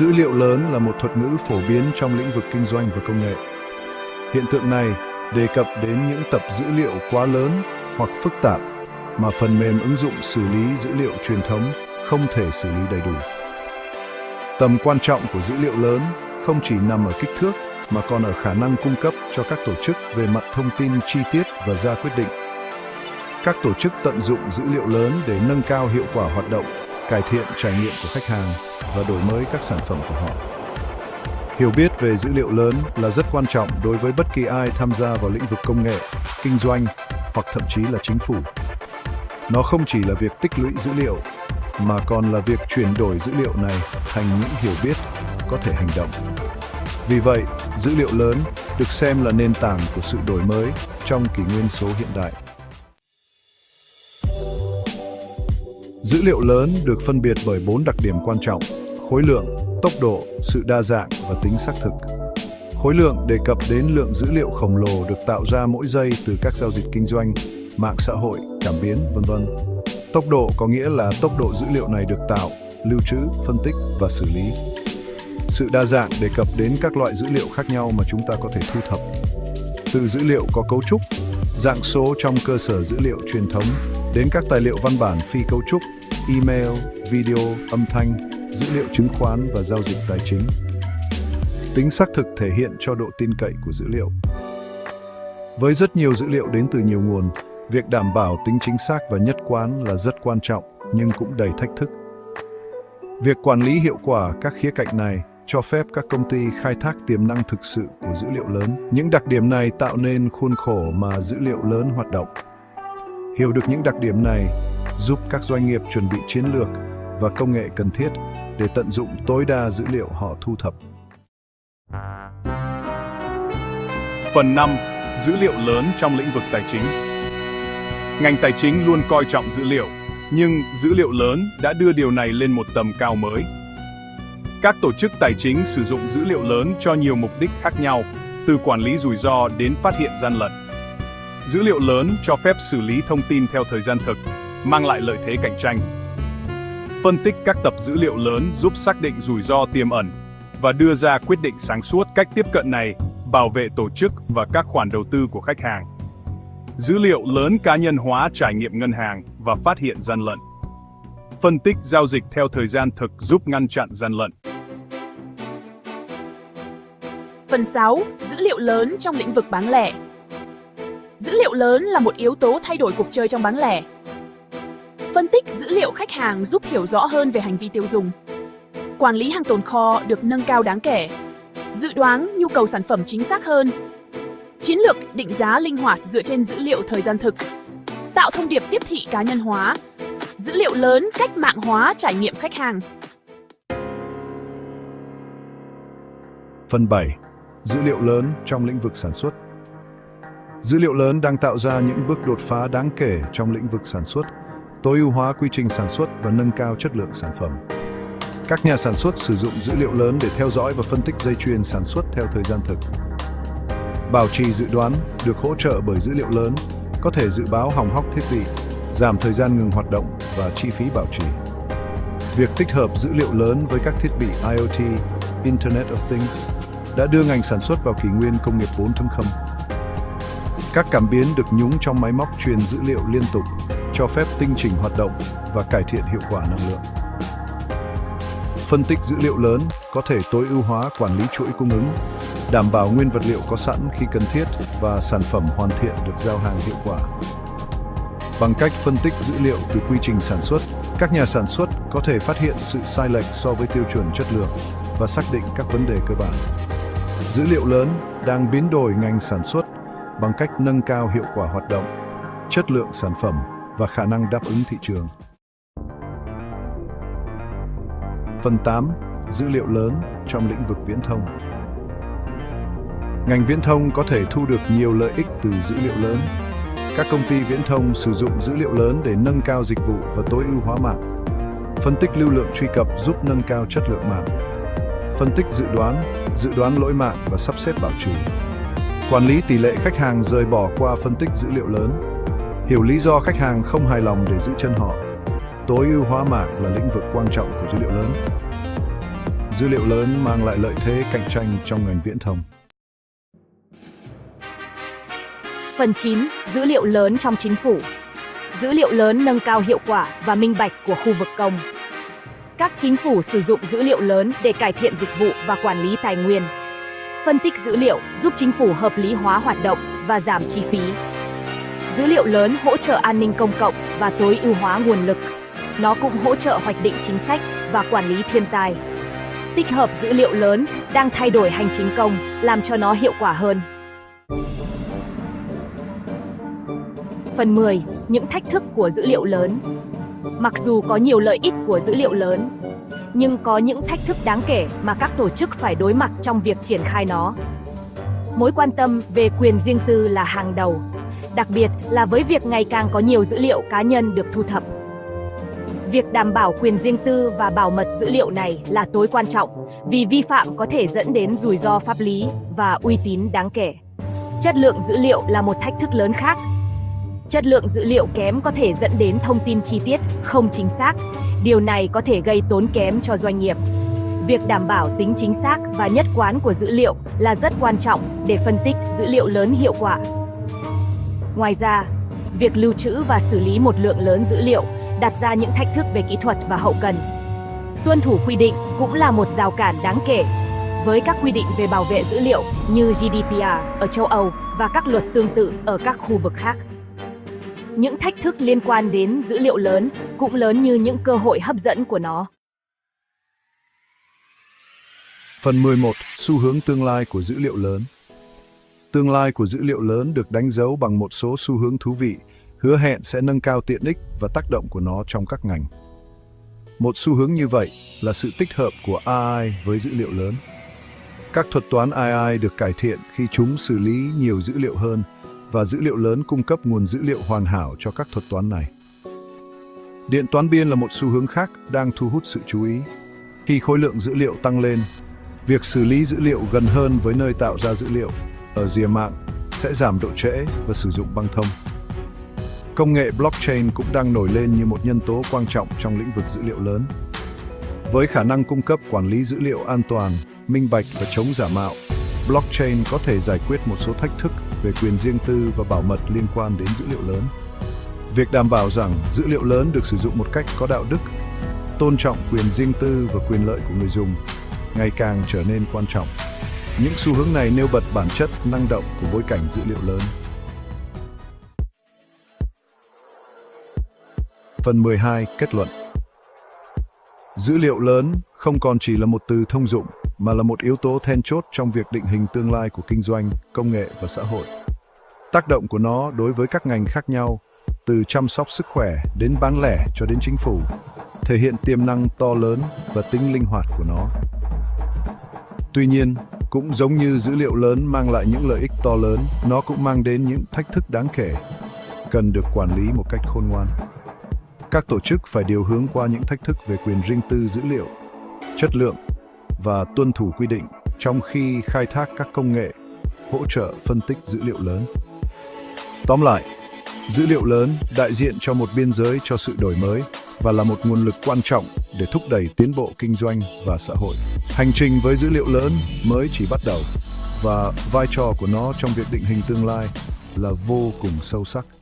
Dữ liệu lớn là một thuật ngữ phổ biến trong lĩnh vực kinh doanh và công nghệ. Hiện tượng này đề cập đến những tập dữ liệu quá lớn hoặc phức tạp mà phần mềm ứng dụng xử lý dữ liệu truyền thống không thể xử lý đầy đủ. Tầm quan trọng của dữ liệu lớn không chỉ nằm ở kích thước mà còn ở khả năng cung cấp cho các tổ chức về mặt thông tin chi tiết và ra quyết định. Các tổ chức tận dụng dữ liệu lớn để nâng cao hiệu quả hoạt động, cải thiện trải nghiệm của khách hàng và đổi mới các sản phẩm của họ. Hiểu biết về dữ liệu lớn là rất quan trọng đối với bất kỳ ai tham gia vào lĩnh vực công nghệ, kinh doanh hoặc thậm chí là chính phủ. Nó không chỉ là việc tích lũy dữ liệu, mà còn là việc chuyển đổi dữ liệu này thành những hiểu biết có thể hành động. Vì vậy, dữ liệu lớn được xem là nền tảng của sự đổi mới trong kỷ nguyên số hiện đại. Dữ liệu lớn được phân biệt bởi 4 đặc điểm quan trọng: khối lượng, tốc độ, sự đa dạng và tính xác thực. Khối lượng đề cập đến lượng dữ liệu khổng lồ được tạo ra mỗi giây từ các giao dịch kinh doanh, mạng xã hội, cảm biến, v.v. Tốc độ có nghĩa là tốc độ dữ liệu này được tạo, lưu trữ, phân tích và xử lý. Sự đa dạng đề cập đến các loại dữ liệu khác nhau mà chúng ta có thể thu thập. Từ dữ liệu có cấu trúc, dạng số trong cơ sở dữ liệu truyền thống, đến các tài liệu văn bản phi cấu trúc, email, video, âm thanh, dữ liệu chứng khoán và giao dịch tài chính. Tính xác thực thể hiện cho độ tin cậy của dữ liệu. Với rất nhiều dữ liệu đến từ nhiều nguồn, việc đảm bảo tính chính xác và nhất quán là rất quan trọng, nhưng cũng đầy thách thức. Việc quản lý hiệu quả các khía cạnh này cho phép các công ty khai thác tiềm năng thực sự của dữ liệu lớn. Những đặc điểm này tạo nên khuôn khổ mà dữ liệu lớn hoạt động. Hiểu được những đặc điểm này giúp các doanh nghiệp chuẩn bị chiến lược và công nghệ cần thiết để tận dụng tối đa dữ liệu họ thu thập. Phần 5. Dữ liệu lớn trong lĩnh vực tài chính. Ngành tài chính luôn coi trọng dữ liệu, nhưng dữ liệu lớn đã đưa điều này lên một tầm cao mới. Các tổ chức tài chính sử dụng dữ liệu lớn cho nhiều mục đích khác nhau, từ quản lý rủi ro đến phát hiện gian lận. Dữ liệu lớn cho phép xử lý thông tin theo thời gian thực, mang lại lợi thế cạnh tranh. Phân tích các tập dữ liệu lớn giúp xác định rủi ro tiềm ẩn và đưa ra quyết định sáng suốt. Cách tiếp cận này bảo vệ tổ chức và các khoản đầu tư của khách hàng. Dữ liệu lớn cá nhân hóa trải nghiệm ngân hàng và phát hiện gian lận. Phân tích giao dịch theo thời gian thực giúp ngăn chặn gian lận. Phần 6. Dữ liệu lớn trong lĩnh vực bán lẻ. Dữ liệu lớn là một yếu tố thay đổi cuộc chơi trong bán lẻ. Phân tích dữ liệu khách hàng giúp hiểu rõ hơn về hành vi tiêu dùng. Quản lý hàng tồn kho được nâng cao đáng kể. Dự đoán nhu cầu sản phẩm chính xác hơn. Chiến lược định giá linh hoạt dựa trên dữ liệu thời gian thực. Tạo thông điệp tiếp thị cá nhân hóa. Dữ liệu lớn cách mạng hóa trải nghiệm khách hàng. Phần 7. Dữ liệu lớn trong lĩnh vực sản xuất. Dữ liệu lớn đang tạo ra những bước đột phá đáng kể trong lĩnh vực sản xuất, tối ưu hóa quy trình sản xuất và nâng cao chất lượng sản phẩm. Các nhà sản xuất sử dụng dữ liệu lớn để theo dõi và phân tích dây chuyền sản xuất theo thời gian thực. Bảo trì dự đoán được hỗ trợ bởi dữ liệu lớn, có thể dự báo hỏng hóc thiết bị, giảm thời gian ngừng hoạt động và chi phí bảo trì. Việc tích hợp dữ liệu lớn với các thiết bị IoT, Internet of Things, đã đưa ngành sản xuất vào kỷ nguyên công nghiệp 4.0. Các cảm biến được nhúng trong máy móc truyền dữ liệu liên tục, cho phép tinh chỉnh hoạt động và cải thiện hiệu quả năng lượng. Phân tích dữ liệu lớn có thể tối ưu hóa quản lý chuỗi cung ứng, đảm bảo nguyên vật liệu có sẵn khi cần thiết và sản phẩm hoàn thiện được giao hàng hiệu quả. Bằng cách phân tích dữ liệu từ quy trình sản xuất, các nhà sản xuất có thể phát hiện sự sai lệch so với tiêu chuẩn chất lượng và xác định các vấn đề cơ bản. Dữ liệu lớn đang biến đổi ngành sản xuất bằng cách nâng cao hiệu quả hoạt động, chất lượng sản phẩm và khả năng đáp ứng thị trường. Phần 8. Dữ liệu lớn trong lĩnh vực viễn thông. Ngành viễn thông có thể thu được nhiều lợi ích từ dữ liệu lớn. Các công ty viễn thông sử dụng dữ liệu lớn để nâng cao dịch vụ và tối ưu hóa mạng. Phân tích lưu lượng truy cập giúp nâng cao chất lượng mạng. Phân tích dự đoán lỗi mạng và sắp xếp bảo trì. Quản lý tỷ lệ khách hàng rời bỏ qua phân tích dữ liệu lớn. Hiểu lý do khách hàng không hài lòng để giữ chân họ. Tối ưu hóa mạng là lĩnh vực quan trọng của dữ liệu lớn. dữ liệu lớn mang lại lợi thế cạnh tranh trong ngành viễn thông. Phần 9. Dữ liệu lớn trong chính phủ. Dữ liệu lớn nâng cao hiệu quả và minh bạch của khu vực công. Các chính phủ sử dụng dữ liệu lớn để cải thiện dịch vụ và quản lý tài nguyên. Phân tích dữ liệu giúp chính phủ hợp lý hóa hoạt động và giảm chi phí. Dữ liệu lớn hỗ trợ an ninh công cộng và tối ưu hóa nguồn lực. Nó cũng hỗ trợ hoạch định chính sách và quản lý thiên tai. Tích hợp dữ liệu lớn đang thay đổi hành chính công, làm cho nó hiệu quả hơn. Phần 10. Những thách thức của dữ liệu lớn. Mặc dù có nhiều lợi ích của dữ liệu lớn, nhưng có những thách thức đáng kể mà các tổ chức phải đối mặt trong việc triển khai nó. Mối quan tâm về quyền riêng tư là hàng đầu, đặc biệt là với việc ngày càng có nhiều dữ liệu cá nhân được thu thập. Việc đảm bảo quyền riêng tư và bảo mật dữ liệu này là tối quan trọng, vì vi phạm có thể dẫn đến rủi ro pháp lý và uy tín đáng kể. Chất lượng dữ liệu là một thách thức lớn khác. Chất lượng dữ liệu kém có thể dẫn đến thông tin chi tiết không chính xác. Điều này có thể gây tốn kém cho doanh nghiệp. Việc đảm bảo tính chính xác và nhất quán của dữ liệu là rất quan trọng để phân tích dữ liệu lớn hiệu quả. Ngoài ra, việc lưu trữ và xử lý một lượng lớn dữ liệu đặt ra những thách thức về kỹ thuật và hậu cần. Tuân thủ quy định cũng là một rào cản đáng kể, với các quy định về bảo vệ dữ liệu như GDPR ở châu Âu và các luật tương tự ở các khu vực khác. Những thách thức liên quan đến dữ liệu lớn cũng lớn như những cơ hội hấp dẫn của nó. Phần 11. Xu hướng tương lai của dữ liệu lớn. Tương lai của dữ liệu lớn được đánh dấu bằng một số xu hướng thú vị, hứa hẹn sẽ nâng cao tiện ích và tác động của nó trong các ngành. Một xu hướng như vậy là sự tích hợp của AI với dữ liệu lớn. Các thuật toán AI được cải thiện khi chúng xử lý nhiều dữ liệu hơn, và dữ liệu lớn cung cấp nguồn dữ liệu hoàn hảo cho các thuật toán này. Điện toán biên là một xu hướng khác đang thu hút sự chú ý. Khi khối lượng dữ liệu tăng lên, việc xử lý dữ liệu gần hơn với nơi tạo ra dữ liệu ở rìa mạng sẽ giảm độ trễ và sử dụng băng thông. Công nghệ blockchain cũng đang nổi lên như một nhân tố quan trọng trong lĩnh vực dữ liệu lớn. Với khả năng cung cấp quản lý dữ liệu an toàn, minh bạch và chống giả mạo, blockchain có thể giải quyết một số thách thức về quyền riêng tư và bảo mật liên quan đến dữ liệu lớn. Việc đảm bảo rằng dữ liệu lớn được sử dụng một cách có đạo đức, tôn trọng quyền riêng tư và quyền lợi của người dùng ngày càng trở nên quan trọng. Những xu hướng này nêu bật bản chất năng động của bối cảnh dữ liệu lớn. Phần 12. Kết luận. Dữ liệu lớn không còn chỉ là một từ thông dụng, mà là một yếu tố then chốt trong việc định hình tương lai của kinh doanh, công nghệ và xã hội. Tác động của nó đối với các ngành khác nhau, từ chăm sóc sức khỏe đến bán lẻ cho đến chính phủ, thể hiện tiềm năng to lớn và tính linh hoạt của nó. Tuy nhiên, cũng giống như dữ liệu lớn mang lại những lợi ích to lớn, nó cũng mang đến những thách thức đáng kể, cần được quản lý một cách khôn ngoan. Các tổ chức phải điều hướng qua những thách thức về quyền riêng tư dữ liệu, chất lượng và tuân thủ quy định trong khi khai thác các công nghệ hỗ trợ phân tích dữ liệu lớn. Tóm lại, dữ liệu lớn đại diện cho một biên giới cho sự đổi mới và là một nguồn lực quan trọng để thúc đẩy tiến bộ kinh doanh và xã hội. Hành trình với dữ liệu lớn mới chỉ bắt đầu và vai trò của nó trong việc định hình tương lai là vô cùng sâu sắc.